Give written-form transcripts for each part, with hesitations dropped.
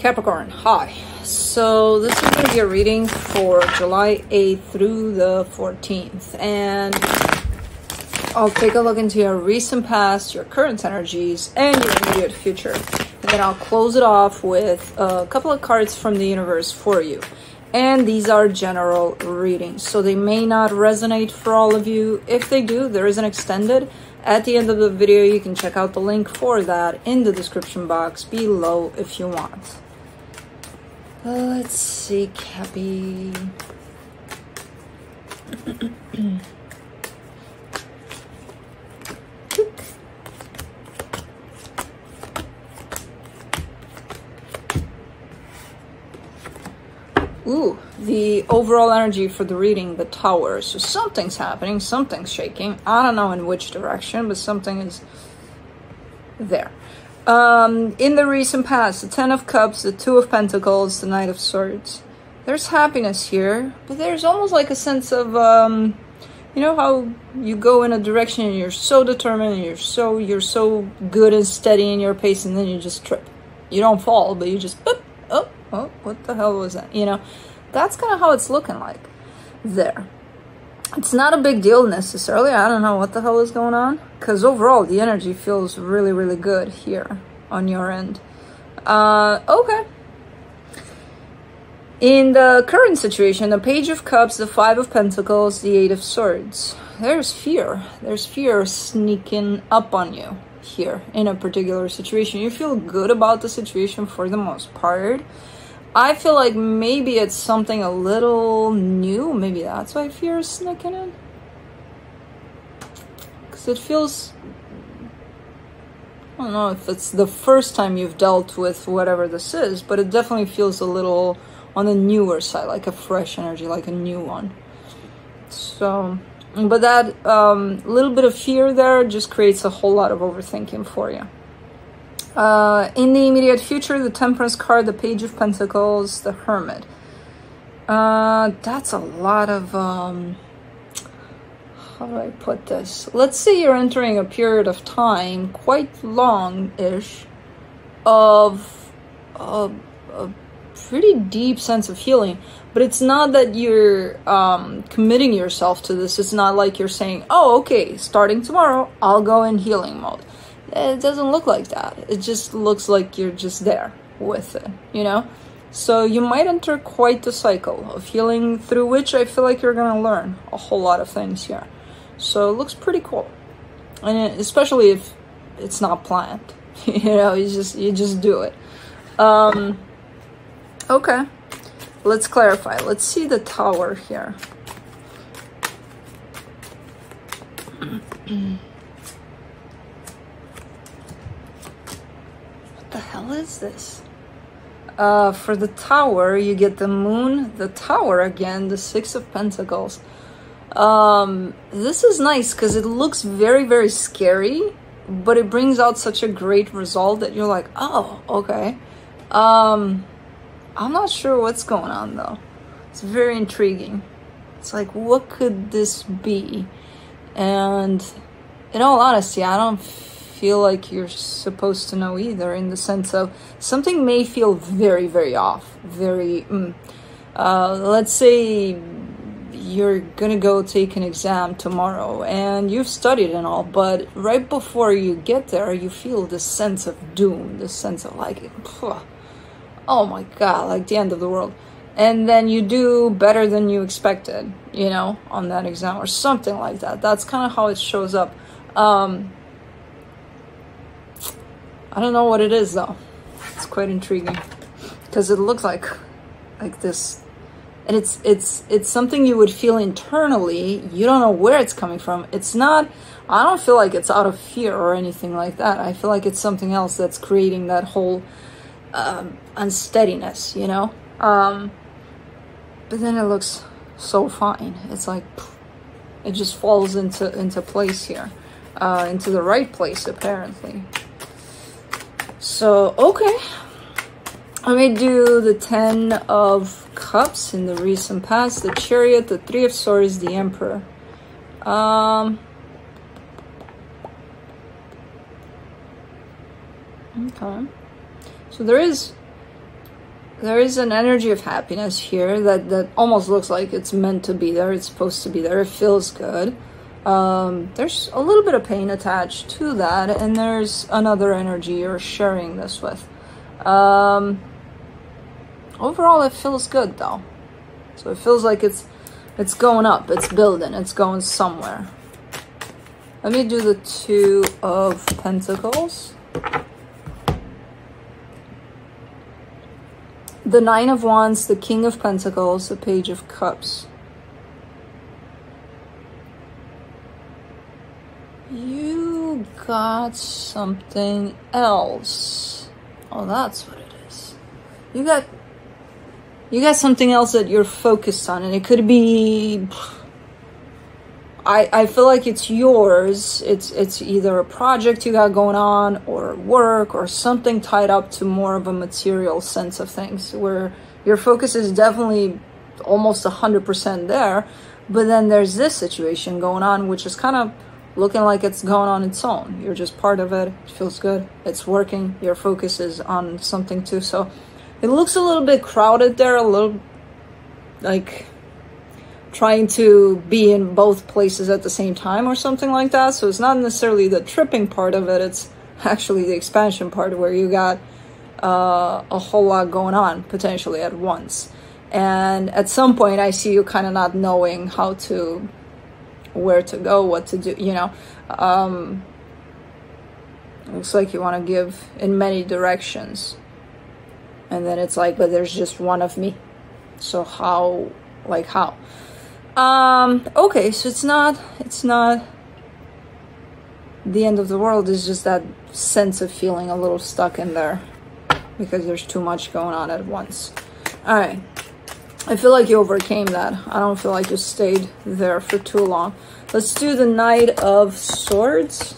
Capricorn, hi. So this is going to be a reading for July 8th through the 14th. And I'll take a look into your recent past, your current energies, and your immediate future. And then I'll close it off with a couple of cards from the universe for you. And these are general readings, so they may not resonate for all of you. If they do, there is an extended. At the end of the video, you can check out the link for that in the description box below if you want. Let's see, Cappy. Ooh, the overall energy for the reading, the Tower. So something's happening, something's shaking. I don't know in which direction, but something is there. In the recent past, the 10 of Cups, the 2 of Pentacles, the Knight of Swords. There's happiness here, but there's almost like a sense of, you know how you go in a direction and you're so determined and you're so good and steady in your pace, and then you just trip. You don't fall, but you just, boop, oh, what the hell was that? You know, that's kind of how it's looking like there. It's not a big deal necessarily. I don't know what the hell is going on, because overall the energy feels really, really good here on your end. Okay. In the current situation, the Page of Cups, the 5 of Pentacles, the 8 of Swords. There's fear. There's fear sneaking up on you here in a particular situation. You feel good about the situation for the most part. I feel like maybe it's something a little new. Maybe that's why fear is sneaking in. Because it feels... I don't know if it's the first time you've dealt with whatever this is, but it definitely feels a little on the newer side, like a fresh energy, like a new one. So, but that little bit of fear there just creates a whole lot of overthinking for you. In the immediate future, the Temperance card, the Page of Pentacles, the Hermit. That's a lot of, how do I put this? Let's say you're entering a period of time, quite long-ish, of a pretty deep sense of healing. But it's not that you're committing yourself to this. It's not like you're saying, oh, okay, starting tomorrow, I'll go in healing mode. It doesn't look like that. It just looks like you're just there with it, you know? So you might enter quite the cycle of healing, through which I feel like you're going to learn a whole lot of things here. So it looks pretty cool. And especially if it's not planned, you know, you just do it. Okay, let's clarify. Let's see the Tower here. What is this? For the Tower, you get the Moon, the Tower again, the 6 of Pentacles. This is nice because it looks very, very scary, but it brings out such a great result that you're like, oh, okay. I'm not sure what's going on though. It's very intriguing. It's like, what could this be? And in all honesty, I don't feel like you're supposed to know either, in the sense of something may feel very, very off, very, let's say you're gonna go take an exam tomorrow and you've studied and all, but right before you get there, you feel this sense of doom, this sense of like, oh my God, like the end of the world. And then you do better than you expected, you know, on that exam or something like that. That's kind of how it shows up. I don't know what it is though. It's quite intriguing because it looks like this, and it's something you would feel internally. You don't know where it's coming from. It's not, I don't feel like it's out of fear or anything like that. I feel like it's something else that's creating that whole unsteadiness, you know? But then it looks so fine. It's like, it just falls into place here, into the right place apparently. So, okay, let me do the 10 of Cups in the recent past, the Chariot, the 3 of Swords, the Emperor. Okay, so there is There is an energy of happiness here that almost looks like it's meant to be there. It's supposed to be there. It feels good. There's a little bit of pain attached to that, and there's another energy you're sharing this with. Overall, it feels good though. So it feels like it's going up, it's building, it's going somewhere. Let me do the Two of Pentacles. The Nine of Wands, the King of Pentacles, the Page of Cups. You got something else. Oh, that's what it is. You got something else that you're focused on, and it could be... I feel like it's yours. It's either a project you got going on, or work, or something tied up to more of a material sense of things, where your focus is definitely almost 100% there. But then there's this situation going on, which is kind of looking like it's going on its own. You're just part of it. It feels good. It's working. Your focus is on something too. So it looks a little bit crowded there, a little like... trying to be in both places at the same time or something like that. So it's not necessarily the tripping part of it, it's actually the expansion part where you got a whole lot going on potentially at once. And at some point I see you kind of not knowing how to, where to go, what to do, you know. Looks like you want to give in many directions. And then it's like, but there's just one of me. So how, like how? Okay, so it's not the end of the world. It's just that sense of feeling a little stuck in there because there's too much going on at once. All right, I feel like you overcame that. I don't feel like you stayed there for too long. Let's do the Knight of Swords.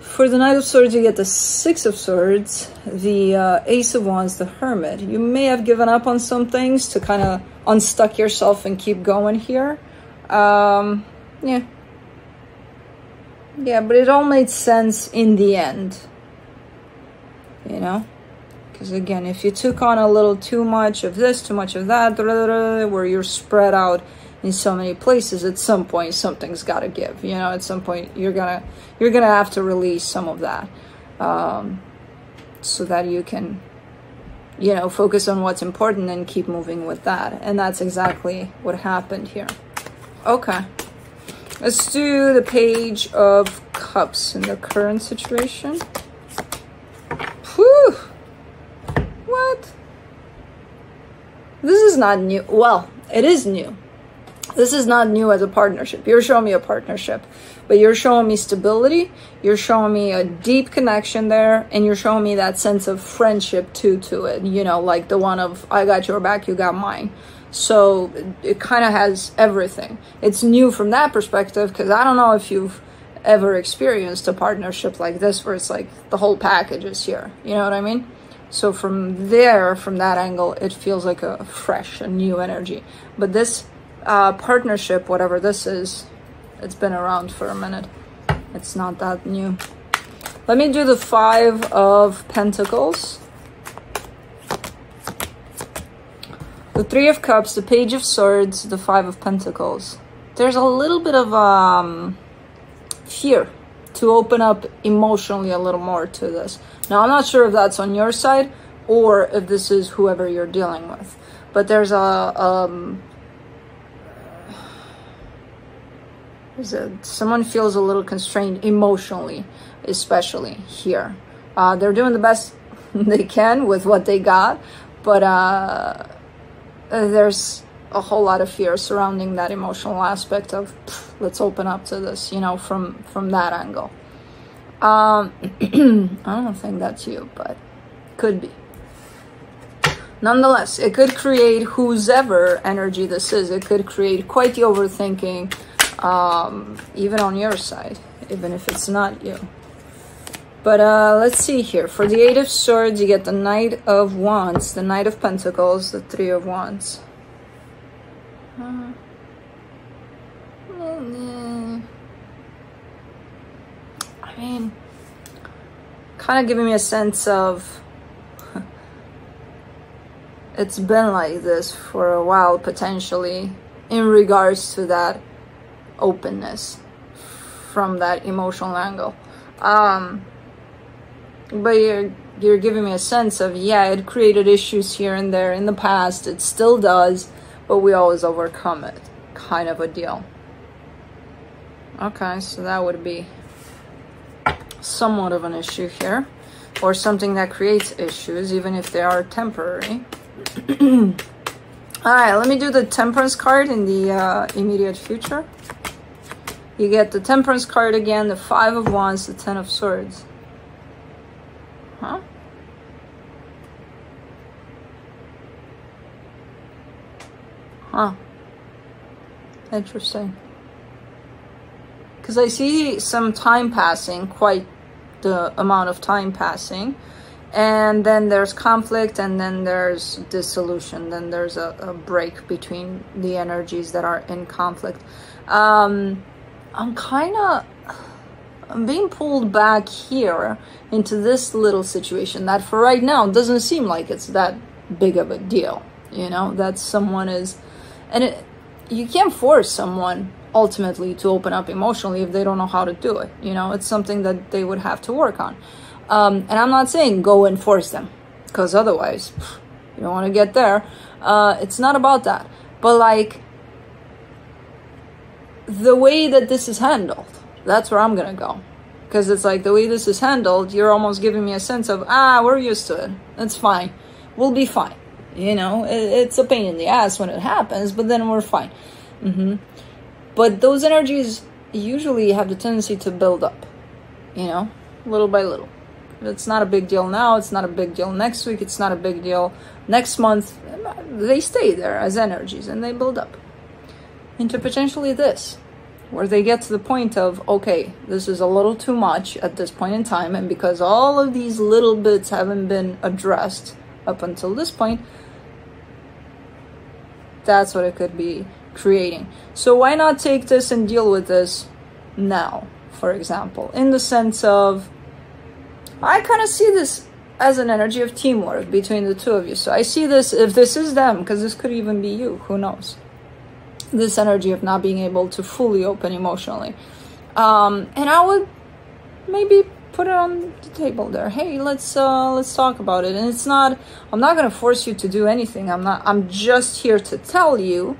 For the Knight of Swords, you get the Six of Swords, the Ace of Wands, the Hermit. You may have given up on some things to kind of unstuck yourself and keep going here. Yeah, but it all made sense in the end, you know? Because again, if you took on a little too much of this, too much of that, where you're spread out in so many places, at some point something's got to give, you know. At some point you're gonna have to release some of that, so that you can, you know, focus on what's important and keep moving with that. And that's exactly what happened here. Okay, let's do the Page of Cups in the current situation. Whew. What, this is not new. Well, it is new. This is not new as a partnership. You're showing me a partnership, but you're showing me stability. You're showing me a deep connection there, and you're showing me that sense of friendship too to it, you know, like the one of I got your back, you got mine. So it kind of has everything. It's new from that perspective, because I don't know if you've ever experienced a partnership like this where it's like the whole package is here, you know what I mean? So from there, from that angle, it feels like a fresh and new energy. But this partnership, whatever this is, it's been around for a minute. It's not that new. Let me do the Five of Pentacles, the Three of Cups, the Page of Swords, the Five of Pentacles. There's a little bit of fear to open up emotionally a little more to this. Now, I'm not sure if that's on your side or if this is whoever you're dealing with, but there's a someone feels a little constrained emotionally, especially here. They're doing the best they can with what they got, but there's a whole lot of fear surrounding that emotional aspect of let's open up to this, you know, from that angle. I don't think that's you, but could be. Nonetheless, it could create, whosever energy this is, it could create quite the overthinking, even on your side, even if it's not you. But let's see here. For the Eight of Swords, you get the Knight of Wands, the Knight of Pentacles, the Three of Wands. I mean, kind of giving me a sense of it's been like this for a while, potentially, in regards to that openness from that emotional angle. But you're giving me a sense of, yeah, it created issues here and there in the past, it still does, but we always overcome it, kind of a deal. Okay, so that would be somewhat of an issue here, or something that creates issues, even if they are temporary. All right, let me do the Temperance card in the immediate future. You get the Temperance card again, the Five of Wands, the Ten of Swords. Huh? Huh. Interesting. Because I see some time passing, quite the amount of time passing, and then there's conflict, and then there's dissolution, then there's a break between the energies that are in conflict. I'm being pulled back here into this little situation that for right now doesn't seem like it's that big of a deal, you know, that someone is, and you can't force someone ultimately to open up emotionally if they don't know how to do it, you know, it's something that they would have to work on. And I'm not saying go and force them, because otherwise you don't want to get there. It's not about that. But like the way that this is handled, that's where I'm going to go. Because it's like the way this is handled, you're almost giving me a sense of, ah, we're used to it. It's fine. We'll be fine. You know, it's a pain in the ass when it happens, but then we're fine. Mm-hmm. But those energies usually have the tendency to build up, you know, little by little. It's not a big deal now. It's not a big deal next week. It's not a big deal next month. They stay there as energies and they build up into potentially this, where they get to the point of, okay, this is a little too much at this point in time. And because all of these little bits haven't been addressed up until this point, that's what it could be creating. So why not take this and deal with this now, for example, in the sense of, I kind of see this as an energy of teamwork between the two of you. So I see this, if this is them, because this could even be you, who knows? This energy of not being able to fully open emotionally. And I would maybe put it on the table there. Hey, let's talk about it. And it's not, I'm not going to force you to do anything. I'm just here to tell you,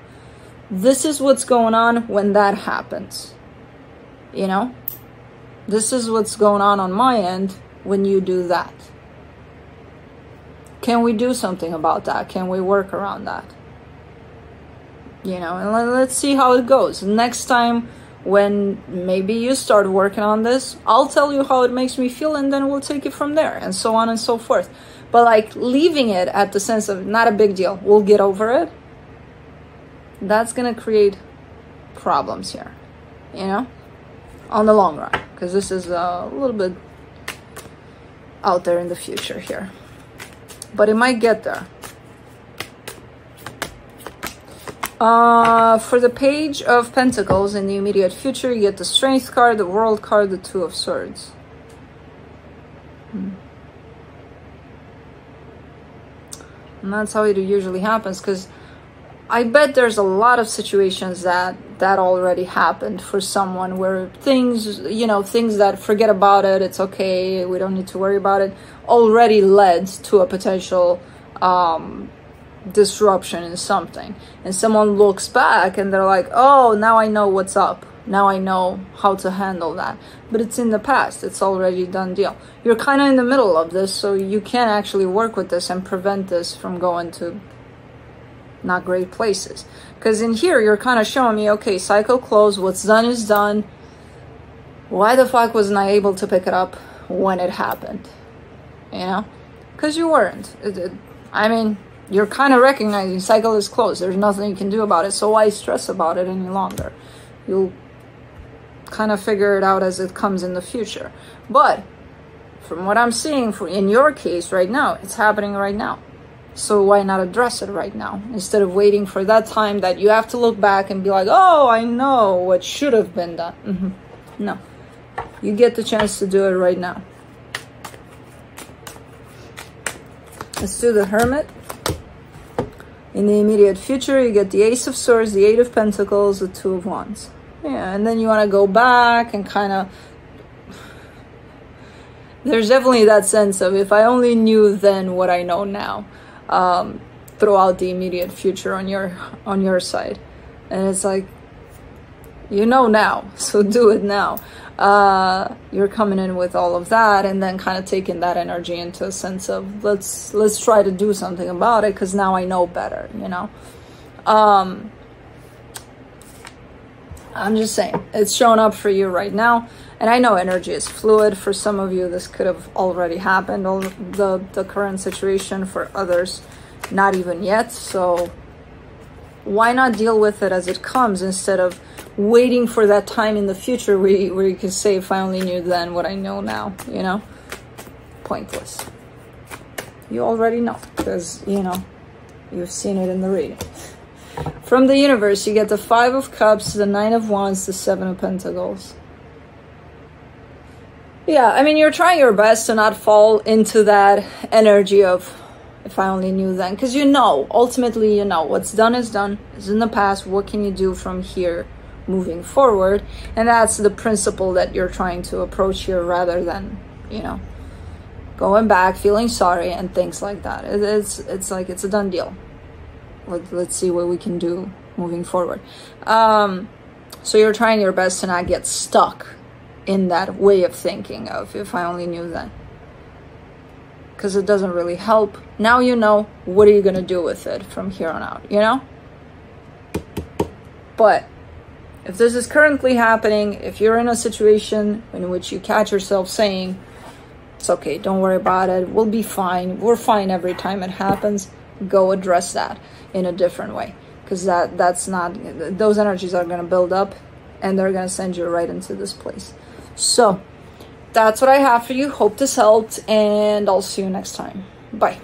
this is what's going on when that happens. You know, this is what's going on my end when you do that. Can we do something about that? Can we work around that? You know, and let's see how it goes. Next time when maybe you start working on this, I'll tell you how it makes me feel, and then we'll take it from there, and so on and so forth. But like leaving it at the sense of not a big deal, we'll get over it, that's going to create problems here, you know, on the long run, because this is a little bit out there in the future here. But it might get there. For the Page of Pentacles in the immediate future, you get the Strength card, the World card, the Two of Swords. And that's how it usually happens, because I bet there's a lot of situations that already happened for someone, where things, you know, things that forget about it, it's okay, we don't need to worry about it, already led to a potential disruption in something, and someone looks back and they're like, oh, now I know what's up, now I know how to handle that. But it's in the past, it's already done deal. You're kind of in the middle of this, so you can actually work with this and prevent this from going to not great places, because in here you're kind of showing me, okay, cycle closed, what's done is done. Why the fuck wasn't I able to pick it up when it happened? You know, because you weren't. I mean, you're kind of recognizing cycle is closed. There's nothing you can do about it. So why stress about it any longer? You'll kind of figure it out as it comes in the future. But from what I'm seeing, in your case right now, it's happening right now. So why not address it right now? Instead of waiting for that time that you have to look back and be like, oh, I know what should have been done. Mm-hmm. No, you get the chance to do it right now. Let's do the Hermit. In the immediate future, you get the Ace of Swords, the Eight of Pentacles, the Two of Wands. Yeah, and then you want to go back and kind of... There's definitely that sense of, if I only knew then what I know now, throughout the immediate future on your side. And it's like, you know now, so do it now. You're coming in with all of that, and then kind of taking that energy into a sense of, let's try to do something about it, because now I know better, you know. I'm just saying, it's showing up for you right now. And I know energy is fluid. For some of you, this could have already happened, all the current situation. For others, not even yet. So why not deal with it as it comes, instead of waiting for that time in the future where you can say, if I only knew then what I know now, you know? Pointless. You already know, because, you know, you've seen it in the reading. From the universe, you get the Five of Cups, the Nine of Wands, the Seven of Pentacles. Yeah, I mean, you're trying your best to not fall into that energy of, if I only knew then. Because you know, ultimately, you know, what's done is done. It's in the past. What can you do from here moving forward? And that's the principle that you're trying to approach here, rather than, you know, going back, feeling sorry, and things like that. It's like, it's a done deal. Let's see what we can do moving forward. So you're trying your best to not get stuck in that way of thinking of, if I only knew then. Because it doesn't really help. Now you know, what are you going to do with it from here on out, you know? But if this is currently happening, if you're in a situation in which you catch yourself saying, it's okay, don't worry about it, we'll be fine, we're fine every time it happens, go address that in a different way, because that's not, those energies are going to build up, and they're going to send you right into this place. So that's what I have for you. Hope this helped, and I'll see you next time.